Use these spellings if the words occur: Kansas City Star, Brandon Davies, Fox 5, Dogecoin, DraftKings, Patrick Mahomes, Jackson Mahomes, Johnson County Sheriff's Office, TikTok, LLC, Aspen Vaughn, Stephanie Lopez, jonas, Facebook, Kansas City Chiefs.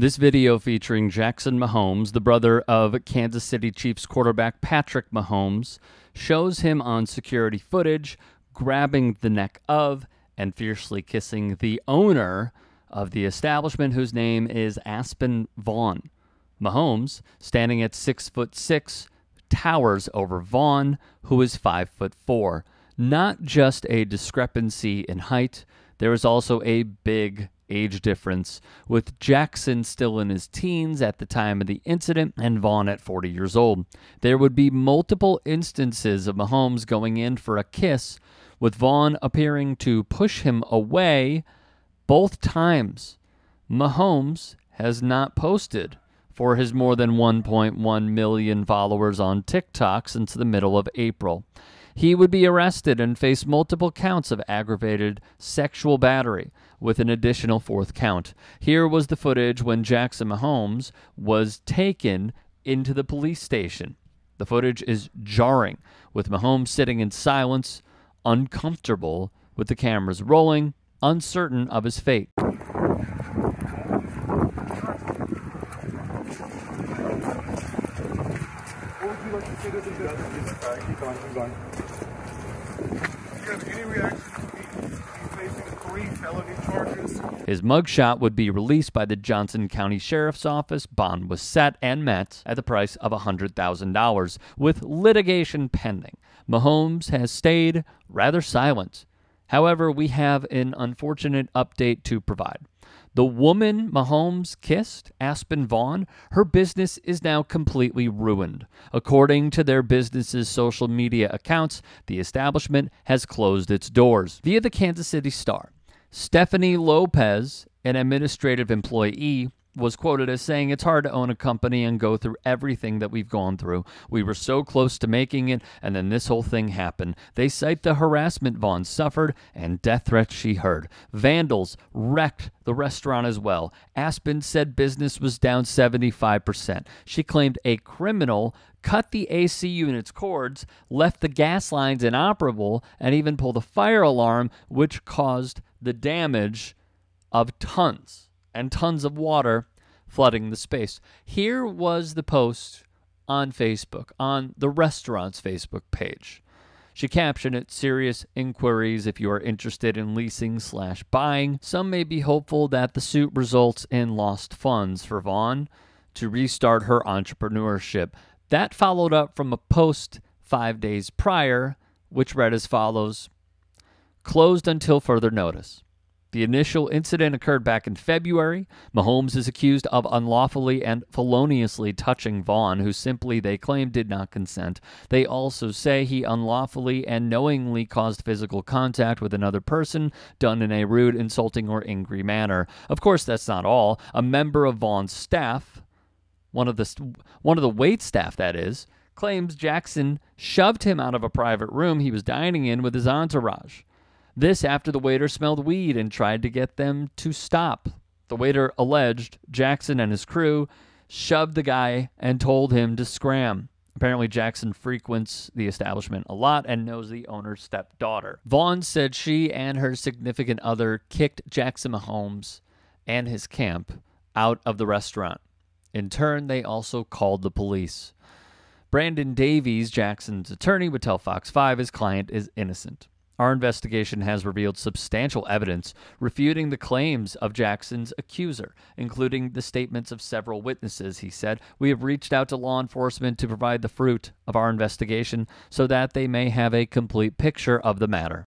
This video featuring Jackson Mahomes, the brother of Kansas City Chiefs quarterback Patrick Mahomes, shows him on security footage grabbing the neck of and fiercely kissing the owner of the establishment, whose name is Aspen Vaughn. Mahomes, standing at 6'6", towers over Vaughn, who is 5'4". Not just a discrepancy in height, there is also a big age difference, with Jackson still in his teens at the time of the incident and Vaughn at 40 years old. There would be multiple instances of Mahomes going in for a kiss, with Vaughn appearing to push him away both times. Mahomes has not posted for his more than 1.1 million followers on TikTok since the middle of April. He would be arrested and face multiple counts of aggravated sexual battery, with an additional fourth count. Here was the footage when Jackson Mahomes was taken into the police station. The footage is jarring, with Mahomes sitting in silence, uncomfortable with the cameras rolling, uncertain of his fate. His mugshot would be released by the Johnson County Sheriff's Office. Bond was set and met at the price of $100,000, with litigation pending. Mahomes has stayed rather silent. However, we have an unfortunate update to provide. The woman Mahomes kissed, Aspen Vaughn, her business is now completely ruined. According to their business's social media accounts, the establishment has closed its doors. Via the Kansas City Star, Stephanie Lopez, an administrative employee, was quoted as saying, "It's hard to own a company and go through everything that we've gone through. We were so close to making it, and then this whole thing happened." They cite the harassment Vaughn suffered and death threats she heard. Vandals wrecked the restaurant as well. Aspen said business was down 75%. She claimed a criminal cut the AC unit's cords, left the gas lines inoperable, and even pulled a fire alarm, which caused the damage of tons and tons of water flooding the space. Here was the post on Facebook, on the restaurant's Facebook page. She captioned it, "Serious inquiries if you are interested in leasing/buying. Some may be hopeful that the suit results in lost funds for Vaughn to restart her entrepreneurship." That followed up from a post 5 days prior, which read as follows: "Closed until further notice." The initial incident occurred back in February. Mahomes is accused of unlawfully and feloniously touching Vaughn, who simply, they claim, did not consent. They also say he unlawfully and knowingly caused physical contact with another person, done in a rude, insulting, or angry manner. Of course, that's not all. A member of Vaughn's staff, one of the waitstaff, that is, claims Jackson shoved him out of a private room he was dining in with his entourage. This after the waiter smelled weed and tried to get them to stop. The waiter alleged Jackson and his crew shoved the guy and told him to scram. Apparently, Jackson frequents the establishment a lot and knows the owner's stepdaughter. Vaughn said she and her significant other kicked Jackson Mahomes and his camp out of the restaurant. In turn, they also called the police. Brandon Davies, Jackson's attorney, would tell Fox 5 his client is innocent. "Our investigation has revealed substantial evidence refuting the claims of Jackson's accuser, including the statements of several witnesses," he said. "We have reached out to law enforcement to provide the fruit of our investigation so that they may have a complete picture of the matter."